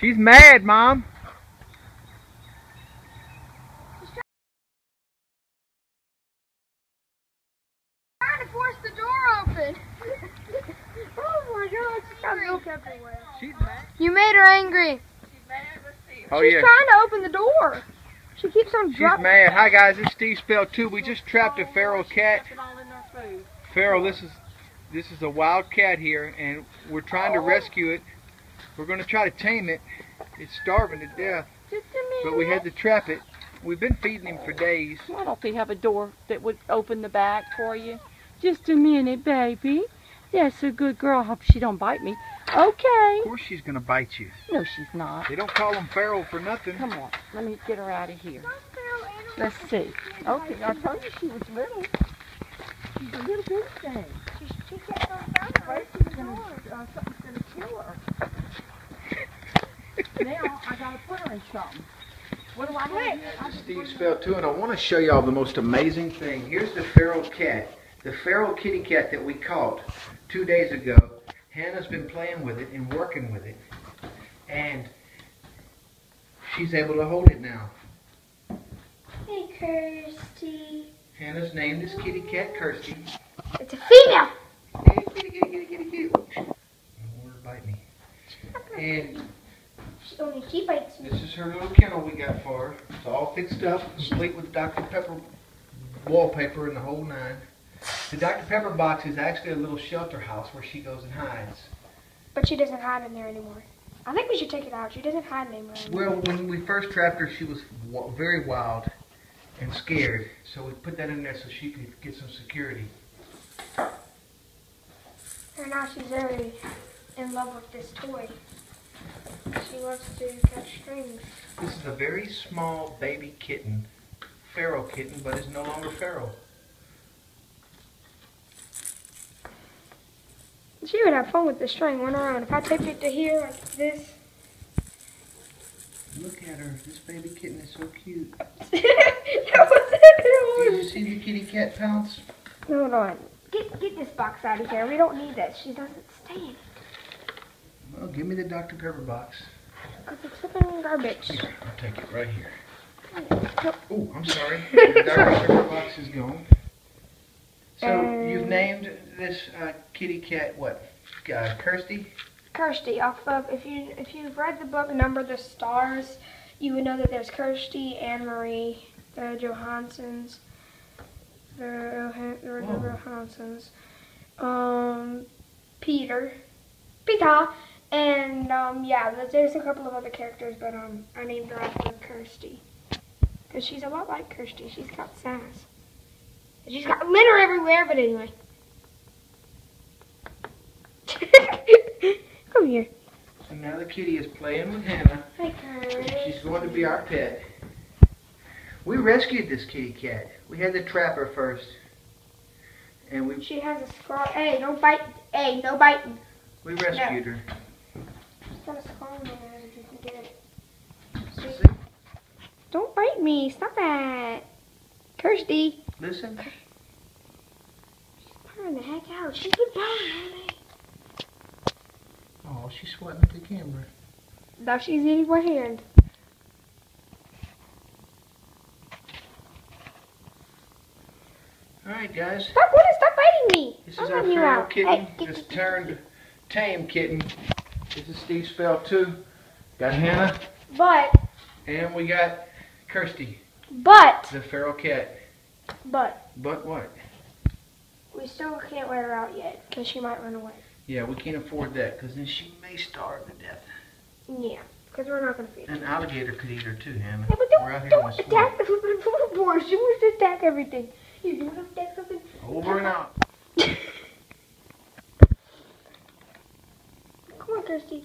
She's mad, Mom. She's trying to force the door open. Oh my God, she's got milk everywhere. She's mad. You made her angry. She's mad. Oh, she's trying to open the door. She keeps on dropping. She's mad. Hi guys, it's Steve Spell II. We just trapped a feral cat. Feral, this is a wild cat here, and we're trying to rescue it. We're going to try to tame it. It's starving to death, but we had to trap it. We've been feeding him for days. Why don't they have a door that would open the back for you? Just a minute, baby. That's a good girl. I hope she don't bite me. Okay. Of course she's going to bite you. No, she's not. They don't call them feral for nothing. Come on. Let me get her out of here. Let's see. Okay, I told you she was little. She's a little big thing. She kept on fighting. Something's going to kill her. Now I got to put her in something. What do I have? This is Steve Spell II, and I want to show y'all the most amazing thing. Here's the feral cat. The feral kitty cat that we caught 2 days ago. Hannah's been playing with it and working with it, and she's able to hold it now. Hey, Kirsti. Hannah's named this kitty cat Kirsti. It's a female. Hey, kitty, kitty, kitty, kitty, kitty. I don't want her to bite me. And she bites me. This is her little kennel we got for her. It's all fixed up, complete with Dr. Pepper wallpaper and the whole nine. The Dr. Pepper box is actually a little shelter house where she goes and hides. But she doesn't hide in there anymore. I think we should take it out. She doesn't hide anymore. Well, when we first trapped her, she was very wild and scared. So we put that in there so she could get some security. And now she's very in love with this toy. She loves to catch strings. This is a very small baby kitten. Feral kitten, but it's no longer feral. She would have fun with the string on her own. If I taped it to here like this. Look at her. This baby kitten is so cute. Did you see the kitty cat pounce? Hold on. Get this box out of here. We don't need that. She doesn't stand. Well, give me the Dr. Pepper box. Because it's slipping in garbage. Here, I'll take it right here. Oh, I'm sorry. The Dr. Pepper box is gone. So, you've named this kitty cat what? Kirsti? Kirsti. Off of, if you've read the book Number the Stars, you would know that there's Kirsti Anne Marie, the Johansens, the Johansens, Peter, and yeah, there's a couple of other characters, but I named her after Kirsti because she's a lot like Kirsti. She's got sass. She's got litter everywhere, but anyway. Come here. So now the kitty is playing with Hannah. Hi, Kirsti. She's going to be our pet. We rescued this kitty cat. We had to trap her first. And we... She has a scar. Hey, don't bite. Hey, no biting. We rescued her. She's got a scar on her nose if you can get it. See? Don't bite me. Stop that. Kirsti. Listen. She's purring the heck out. She's been purring. Oh, she's sweating at the camera. Now she's eating my hand. Alright, guys. Stop, Woody, stop biting me. This is our feral kitten. This turned tame kitten. This is Steve Spell II. Got Hannah. And we got Kirsti. The feral cat. But what? We still can't wear her out yet, because she might run away. Yeah, we can't afford that, because then she may starve to death. Yeah, because we're not going to feed her. An alligator could eat her too, Hannah. Yeah, but don't attack the flippin' board. She wants to attack everything. You don't want to attack something. Over and out. Come on, Kirsti.